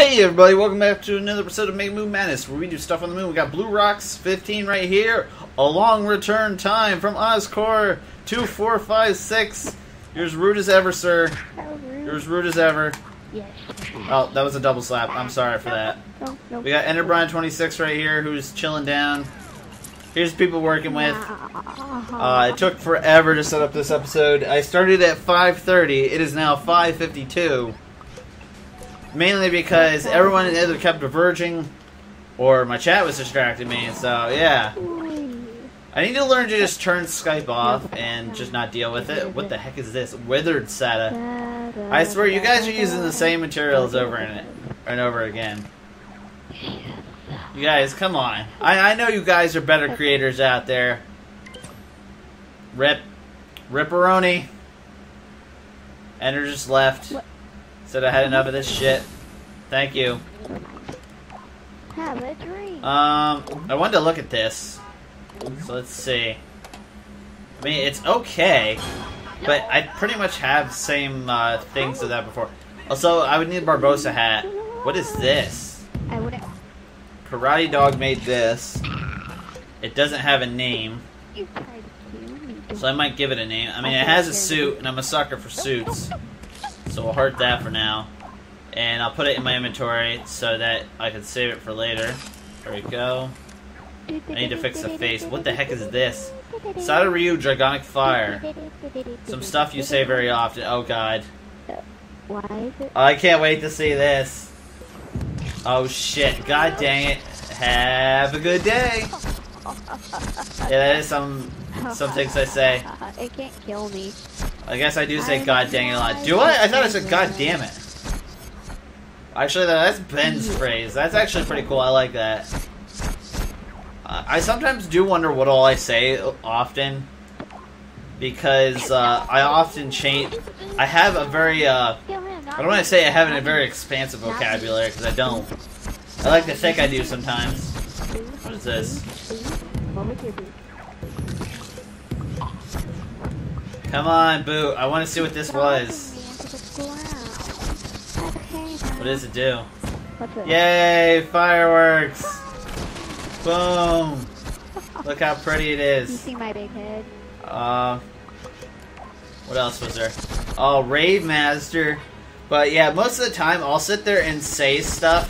Hey everybody, welcome back to another episode of Mega Moon Madness, where we do stuff on the moon. We got Blue Rocks 15 right here, a long return time from OzCore2456. You're as rude as ever, sir. You're as rude as ever. Yes. Oh, that was a double slap. I'm sorry for that. No. We got Enderbryan26 right here, who's chilling down. Here's people working with. It took forever to set up this episode. I started at 5:30. It is now 5:52. Mainly because everyone either kept diverging, or my chat was distracting me, and so, yeah. I need to learn to just turn Skype off and just not deal with it. What the heck is this? Withered Sata. I swear, you guys are using the same materials over and over again. You guys, come on. I know you guys are better creators out there. Rip. Ripperoni. Ender just left. Said I had enough of this shit. Thank you. Have a drink. I wanted to look at this. So let's see. I mean, it's okay, but I pretty much have the same things as that before. Also, I would need a Barbosa hat. What is this? Karate Dog made this. It doesn't have a name. So I might give it a name. I mean, it has a suit, and I'm a sucker for suits. So we'll hurt that for now. And I'll put it in my inventory so that I can save it for later. There we go. I need to fix the face. What the heck is this? Sader Ryu, Dragonic Fire. Some stuff you say very often. Oh god. I can't wait to see this. Oh shit. God dang it. Have a good day. Yeah, that is some things I say. It can't kill me. I guess I do say god dang it a lot. Do I? I thought I said god damn it. Actually, that's Ben's phrase. That's actually pretty cool. I like that. I sometimes do wonder what all I say often. Because I often change. I have a very, I don't want to say I have a very expansive vocabulary, because I don't. I like to think I do sometimes. What is this? Come on, Boo. I want to see what this was. What does it do? Yay! Fireworks! Boom! Look how pretty it is. You see my big head? What else was there? Oh, Raid Master. But yeah, most of the time I'll sit there and say stuff.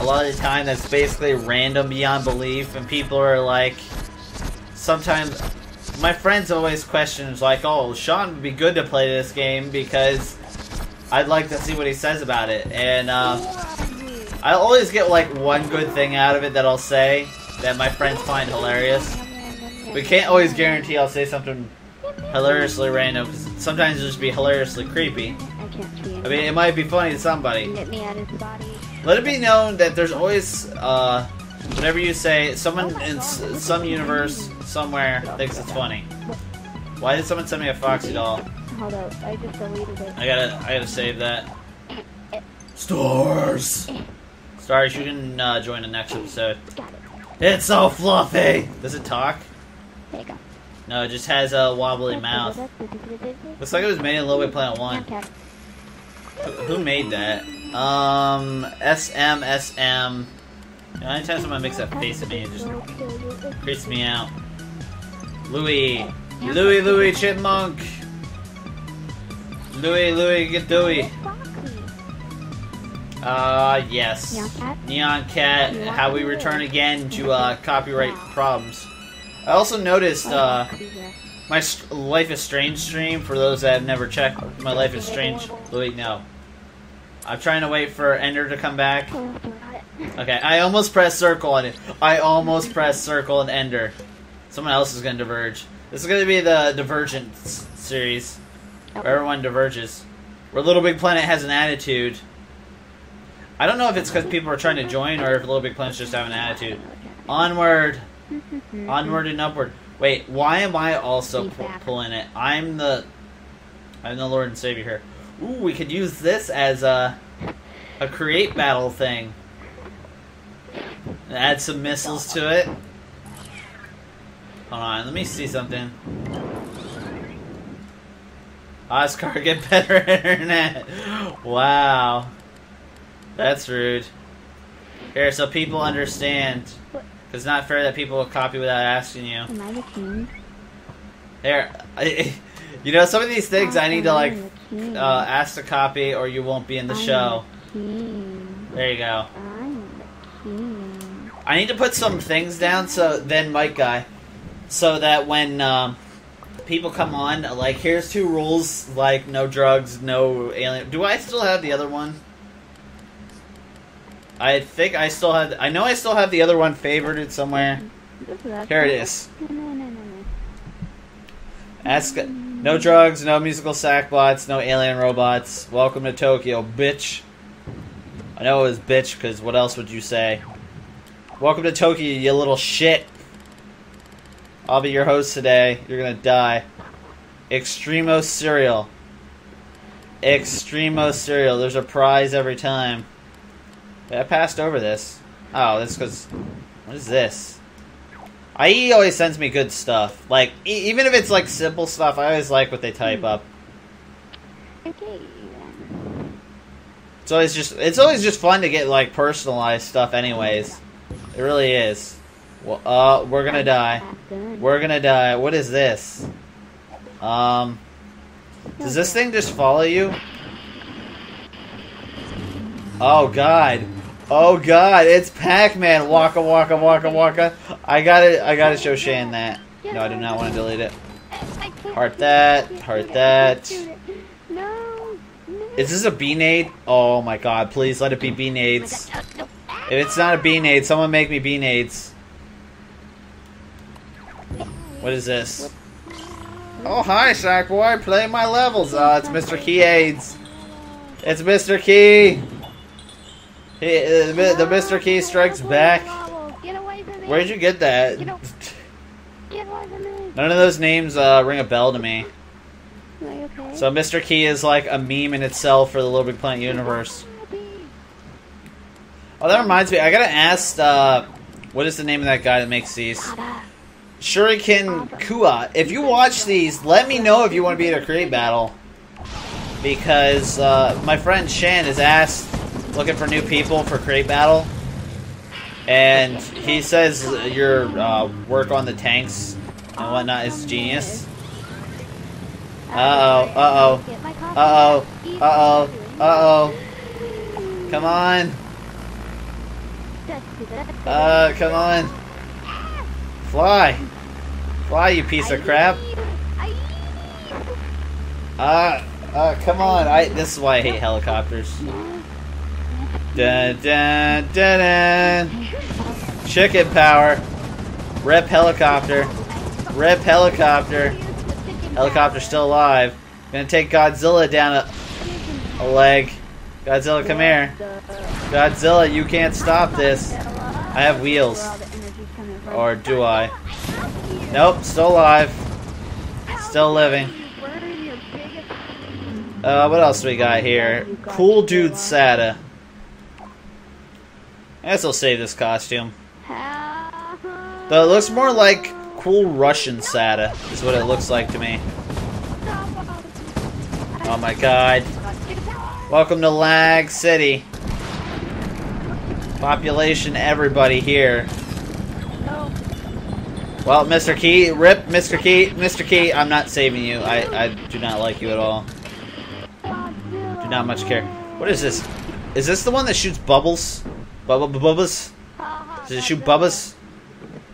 A lot of the time that's basically random beyond belief, and people are like, sometimes. My friends always question, like, oh, Sean would be good to play this game because I'd like to see what he says about it. And I always get, like, one good thing out of it that I'll say that my friends find hilarious. We can't always guarantee I'll say something hilariously random, because sometimes it'll just be hilariously creepy. I mean, it might be funny to somebody. Let it be known that there's always, whatever you say, someone in some universe, somewhere, thinks it's funny. Why did someone send me a Foxy doll? Hold up, I just deleted it. I gotta save that. Stars! Stars, you can join the next episode. It's so fluffy! Does it talk? There you go. No, it just has a wobbly mouth. Looks like it was made in LittleBigPlanet 1. Who made that? S.M.S.M. The only time someone makes that face at me, it just creeps me out. Louie Chipmunk! Louie, get Dewey! Yes. Neon Cat, how we return again to, copyright problems. I also noticed, my Life is Strange stream, for those that have never checked my Life is Strange. Louie, no. I'm trying to wait for Ender to come back. Okay, I almost pressed circle on it. I almost pressed circle and Ender. Someone else is gonna diverge. This is gonna be the Divergent series, where everyone diverges. Where LittleBigPlanet has an attitude. I don't know if it's because people are trying to join or if LittleBigPlanet's just having an attitude. Onward, onward and upward. Wait, why am I also pulling it? I'm the Lord and Savior here. Ooh, we could use this as a create battle thing. Add some missiles to it. Hold on, let me see something. Oscar, get better internet. Wow. That's rude. Here, so people understand. It's not fair that people will copy without asking you. Am I the king? Here, you know, some of these things I need to like ask to copy, or you won't be in the show. There you go. I need to put some things down so then Mike guy, so that when people come on, like here's two rules, like no drugs, no alien. Do I still have the other one? I think I still have. I know I still have the other one favorited somewhere. Here it is. Ask no drugs, no musical sackbots, no alien robots. Welcome to Tokyo, bitch. I know it was bitch because what else would you say? Welcome to Tokyo, you little shit. I'll be your host today. You're gonna die. Extremo cereal. Extremo cereal. There's a prize every time. I passed over this. Oh, that's because... What is this? IE always sends me good stuff. Like, even if it's, like, simple stuff, I always like what they type up. Okay. It's always just fun to get, like, personalized stuff anyways. It really is. Well, we're gonna die. We're gonna die. What is this? Does this thing just follow you? Oh god. Oh god, it's Pac-Man. Waka waka waka waka. I gotta show Shane that. No, I do not want to delete it. Heart that, heart that. Is this a B-nade? Oh my god, please let it be B-nades. If it's not a B-nade, someone make me B-nades. What is this? Oh hi Sackboy, play my levels. It's Mr. Key Aids. It's Mr. Key! He, the Mr. Key strikes back. Where'd you get that? None of those names ring a bell to me. So Mr. Key is like a meme in itself for the Little Big Planet universe. Oh, that reminds me. I gotta ask, what is the name of that guy that makes these? Shuriken Kua. If you watch these, let me know if you want to be in a create battle. Because my friend Shan has asked... looking for new people for Crate Battle, and he says your work on the tanks and whatnot is genius. Uh oh. Come on. Come on. Fly. Fly, you piece of crap. Come on. This is why I hate helicopters. Dun, dun, dun, dun. Chicken power. Rip helicopter. Rip helicopter. Helicopter still alive. Gonna take Godzilla down a leg. Godzilla, come here. Godzilla, you can't stop this. I have wheels. Or do I? Nope, still alive. Still living. What else we got here? Cool dude Sata. I guess I'll save this costume. Though it looks more like cool Russian Sata, is what it looks like to me. Oh my god. Welcome to Lag City. Population everybody here. Well, Mr. Key, rip, Mr. Key, Mr. Key, I'm not saving you. I do not like you at all. Do not much care. What is this? Is this the one that shoots bubbles? Bubbles? Does it shoot Bubbles?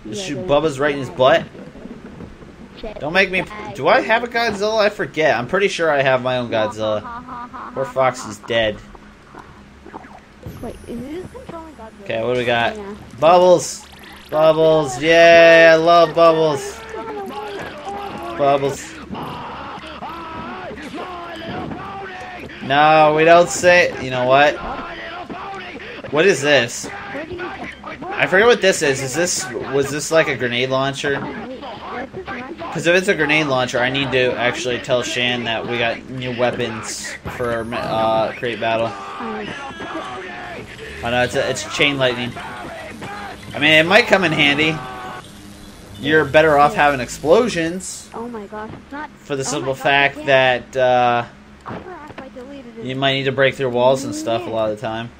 Does it shoot Bubbles right in his butt? Don't make me... Do I have a Godzilla? I forget. I'm pretty sure I have my own Godzilla. Poor Fox is dead. Okay, what do we got? Bubbles! Bubbles! Yeah, I love Bubbles! Bubbles. No, we don't say... You know what? What is this? I forget what this is. Was this like a grenade launcher? Because if it's a grenade launcher, I need to actually tell Shan that we got new weapons for crate battle. Oh no, it's chain lightning. I mean, it might come in handy. You're better off having explosions. Oh my gosh, for the simple fact that you might need to break through walls and stuff a lot of the time.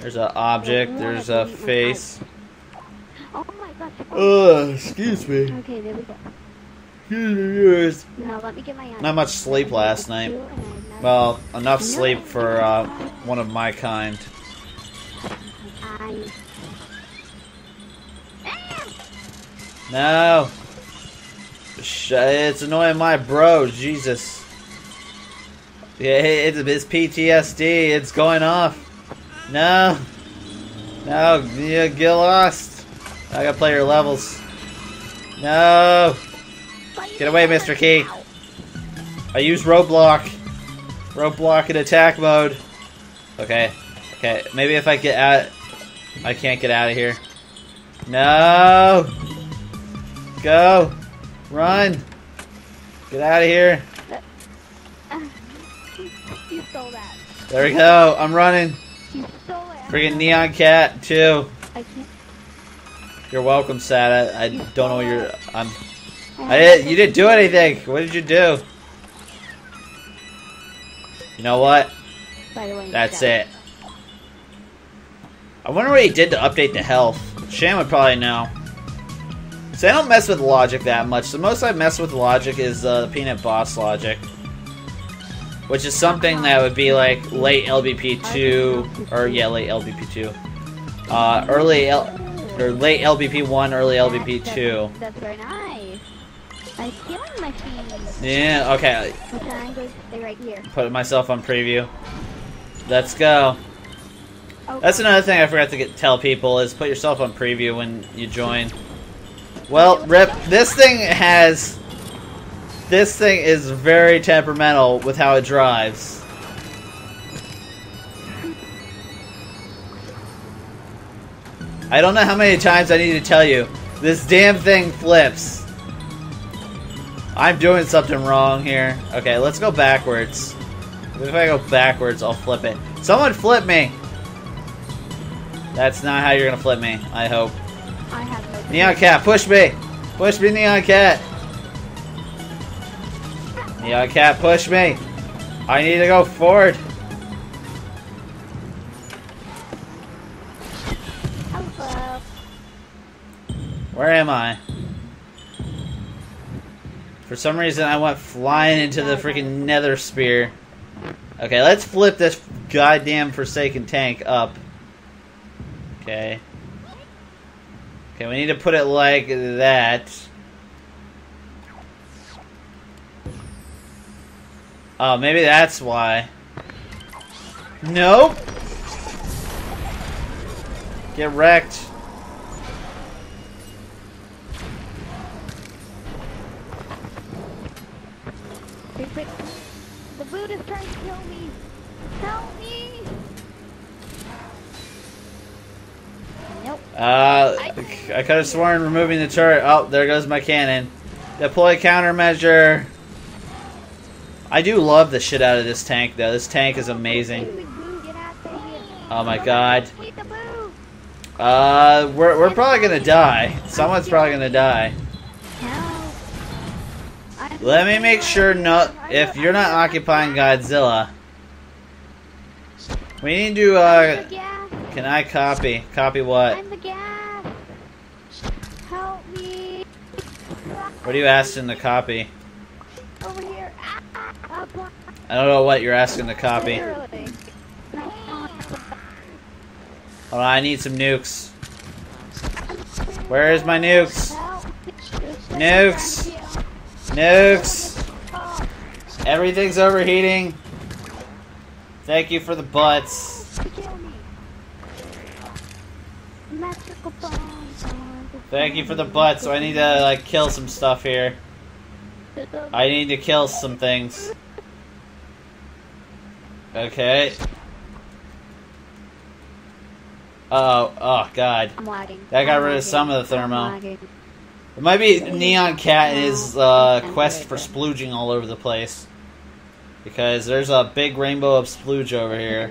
There's an object. There's a face. Oh my gosh. Oh, excuse me. Okay, there we go. Excuse me, viewers. Let me get my eyes. Not much sleep last night. Well, enough sleep for one of my kind. No. It's annoying my bro, Jesus. Yeah, it's PTSD. It's going off. No. No, you get lost. I gotta play your levels. No. Get away, Mr. Key. I use roadblock. Roadblock in attack mode. Okay. Okay, maybe if I get out... I can't get out of here. No! Go! Run! Get out of here! You stole that. There we go! I'm running! You stole it! Friggin' Neon Cat, too! I can't. You're welcome, Sata. I don't know what you're... You didn't do anything! What did you do? You know what? By the way, that's it. I wonder what he did to update the health. Shan would probably know. So I don't mess with logic that much. The most I mess with logic is the Peanut Boss logic. Which is something that would be like late LBP2, or yeah, late LBP2. Late LBP1, early LBP2. That's very nice. I feel my feet. Yeah, okay. I'm going to stay right here. Put myself on preview. Let's go. That's another thing I forgot to tell people is put yourself on preview when you join. Well, RIP, this thing is very temperamental with how it drives. I don't know how many times I need to tell you. This damn thing flips. I'm doing something wrong here. Okay, let's go backwards. If I go backwards, I'll flip it. Someone flip me! That's not how you're gonna flip me, I hope. I have no Neon Cat, push me! Push me, Neon Cat! Neon Cat, push me! I need to go forward! Hello. Where am I? For some reason, I went flying into the freaking nether sphere. Okay, let's flip this goddamn forsaken tank up. Okay. Okay, we need to put it like that. Oh, maybe that's why. Nope! Get wrecked. The boot is trying to kill me. Help me! I could have sworn removing the turret. Oh, there goes my cannon. Deploy countermeasure. I do love the shit out of this tank, though. This tank is amazing. Oh my god. We're probably gonna die. Someone's probably gonna die. Let me make sure if you're not occupying Godzilla. We need to, can I copy? Copy what? I'm the gas. Help me. What are you asking to copy? Over here. I don't know what you're asking to copy. Literally. Hold on, I need some nukes. Where is my nukes? Nukes. Nukes. Everything's overheating. Thank you for the butts. Thank you for the butt, so I need to, like, kill some stuff here. I need to kill some things. Okay. Uh-oh. Oh, god. That got rid of some of the thermo. It might be Neon Cat and his quest for splooging all over the place. Because there's a big rainbow of splooge over here.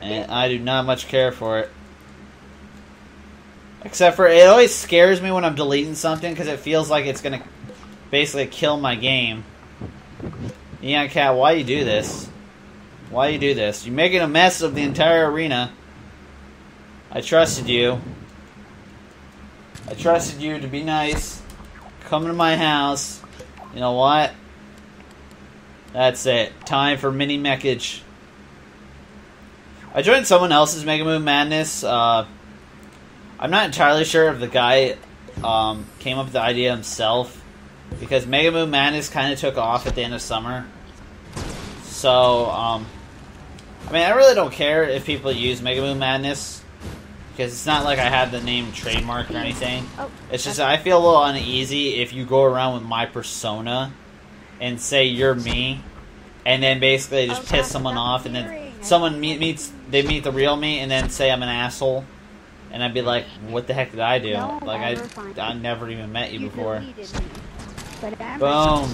And I do not much care for it. Except for it always scares me when I'm deleting something because it feels like it's going to basically kill my game. Neon Cat, why you do this? Why you do this? You're making a mess of the entire arena. I trusted you. I trusted you to be nice. Come to my house. You know what? That's it. Time for mini mechage. I joined someone else's Mega Moon Madness. I'm not entirely sure if the guy came up with the idea himself, because Mega Moon Madness kind of took off at the end of summer. So, I mean, I really don't care if people use Mega Moon Madness, because it's not like I have the name trademarked or anything. It's just I feel a little uneasy if you go around with my persona and say you're me, and then basically just piss someone off, and then someone meets the real me, and then say I'm an asshole, and I'd be like, what the heck did I do? No, like I never even met you before. Boom.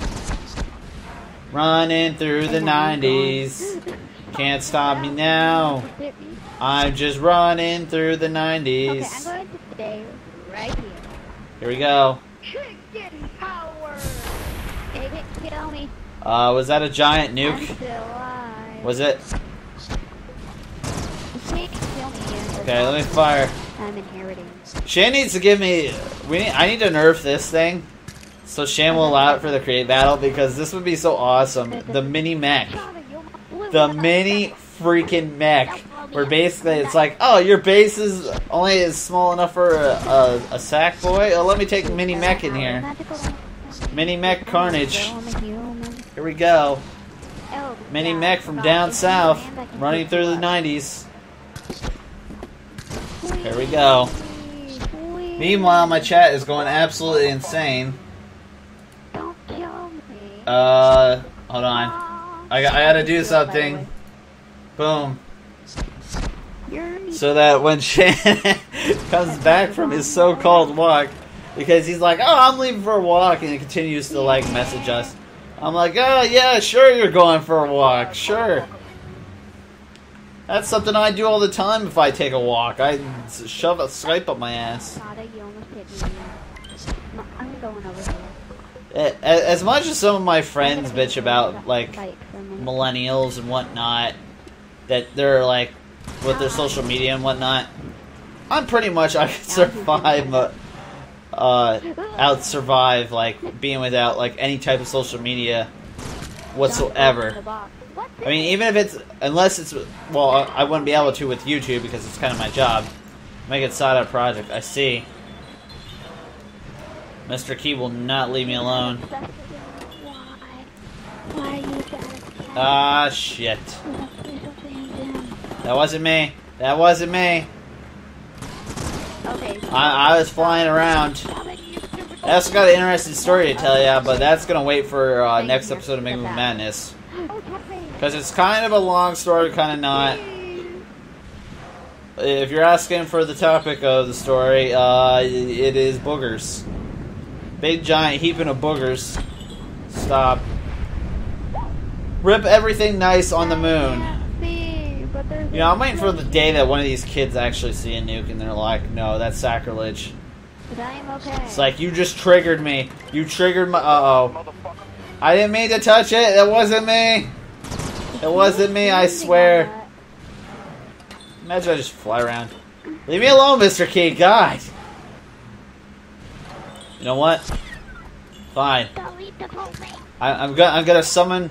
Running through the 90s. Can't stop me now. I'm just running through the 90s. Okay, I'm going to stay right here. Here we go. Chicken power. They didn't kill me. Was that a giant nuke? Was it? Okay, let me fire. I'm inheriting. Shan needs to give me. I need to nerf this thing, so Shan will allow it for the create battle, because this would be so awesome. The mini mech, the mini freaking mech, where basically it's like, oh, your base is only is small enough for a sack boy. Oh, let me take mini mech in here. Mini mech carnage. Here we go. Mini mech from down south, running through the 90s. Here we go. Meanwhile, my chat is going absolutely insane. Don't kill me. Hold on. I gotta do something. Boom. So that when Shan comes back from his so-called walk, because he's like, oh, I'm leaving for a walk, and he continues to, like, message us. I'm like, oh, yeah, sure you're going for a walk. Sure. That's something I do all the time if I take a walk. I shove a Skype up my ass. As much as some of my friends bitch about, like, millennials and whatnot, that they're, like, with their social media and whatnot, I'm pretty much, I could survive, out-survive, like, being without, like, any type of social media whatsoever. I mean, even if it's, unless it's, well, I wouldn't be able to with YouTube because it's kind of my job. Make it side out project. I see. Mr. Key will not leave me alone. Ah, shit. That wasn't me. That wasn't me. I was flying around. I also got an interesting story to tell you, but that's going to wait for next episode of Mega Moon Madness. Because it's kind of a long story, kind of not. If you're asking for the topic of the story, it is boogers. Big giant heaping of boogers. Stop. Rip everything nice on the moon. You know, I'm waiting for the day that one of these kids actually see a nuke and they're like, no, that's sacrilege. It's like, you just triggered me. You triggered my... Uh-oh. I didn't mean to touch it. That wasn't me. It wasn't me, I swear. Imagine I just fly around. Leave me alone, Mr. Key. God. You know what? Fine. I'm gonna summon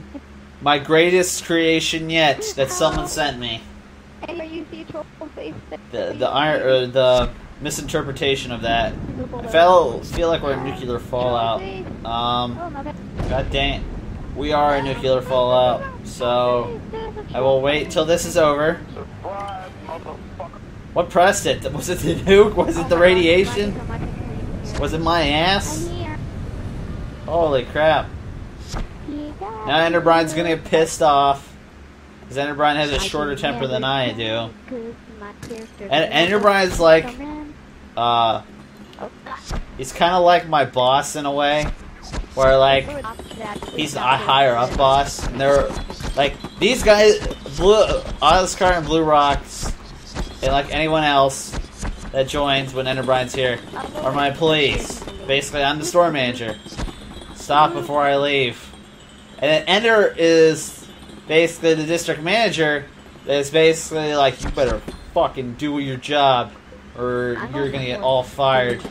my greatest creation yet that someone sent me. The misinterpretation of that. I feel like we're in nuclear fallout. God dang. We are a nuclear fallout, so I will wait till this is over. What pressed it? Was it the nuke? Was it the radiation? Was it my ass? Holy crap. Now Enderbryan's gonna get pissed off, because Enderbryan has a shorter temper than I do. And Enderbryan's like, he's kind of like my boss in a way. Where, like, he's a higher up boss, and they're, like, these guys, OzCore and Blue Rocks, and, like, anyone else that joins when Enderbryan's here, are my employees. Basically, I'm the store manager. Stop before I leave. And then Ender is basically the district manager is basically like, you better fucking do your job or you're gonna get all fired.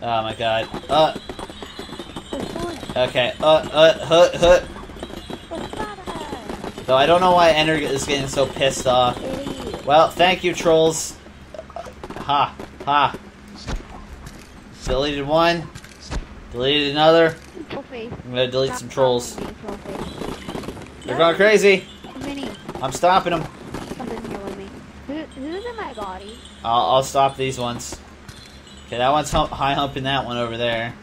Oh my god. Okay. Though I don't know why Ender is getting so pissed off. Well, thank you, trolls. Ha. Ha. Deleted one. Deleted another. I'm gonna delete some trolls. They're going crazy. I'm stopping them. Who's in my body? I'll stop these ones. Okay, that one's high humping that one over there.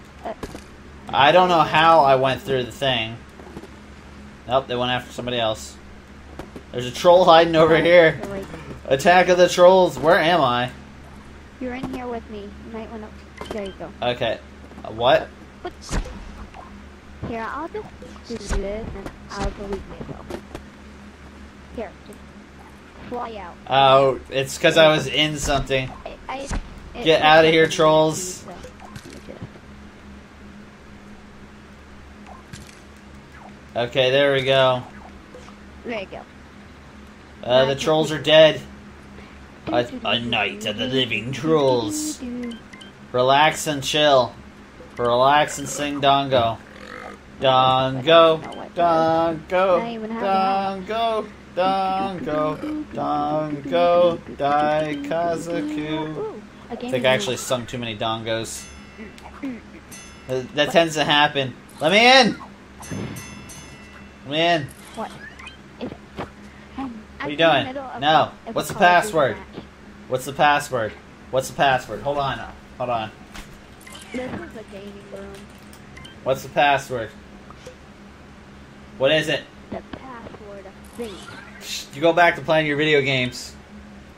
I don't know how I went through the thing. Nope, they went after somebody else. There's a troll hiding over here. Attack of the trolls. Where am I? You're in here with me. You might want to. There you go. Okay. What? Here, I'll just do this and I'll delete myself. Here, just fly out. Oh, it's because I was in something. Get out of here, trolls. Okay, there we go. There you go. The trolls are dead. A night of the living trolls. Relax and chill. Relax and sing Dongo. Dongo, Dongo, Dongo, Dongo, Dongo, Daikazuku. I think I actually sung too many dongos. That tends to happen. Let me in! Let me in. What? What are you doing? No. What's the password? What's the password? What's the password? Hold on. Hold on. This is a gaming room. What's the password? What is it? The password of things. You go back to playing your video games.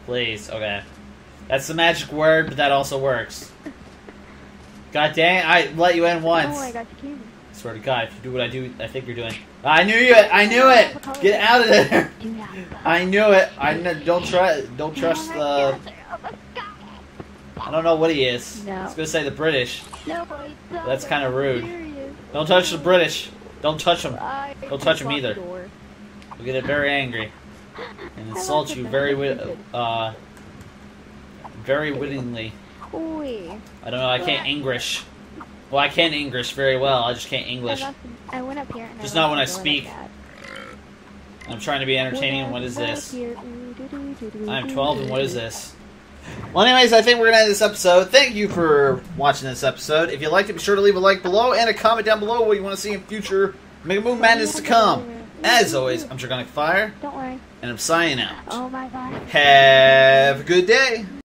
Please. Okay. That's the magic word, but that also works. God dang, I let you in once. Oh, I got the camera. Swear to God, if you do what I do, I think you're doing. I knew it! I knew it! Get out of there! I knew it! Don't trust the... I don't know what he is. No. I was gonna say the British. That's kind of rude. Don't touch the British. Don't touch them. Don't touch them either. We'll get very angry and insult you very wittingly. I don't know. I can't English. Well, I can English very well. I just can't English. I went up here. Just not when I speak. I'm trying to be entertaining. And what is this? I'm 12. And what is this? Well, anyways, I think we're gonna end this episode. Thank you for watching this episode. If you liked it, be sure to leave a like below and a comment down below what you want to see in future Mega Moon Madness to come. As always, I'm Dragonic Fire. Don't worry. And I'm signing out. Oh my God. Have a good day.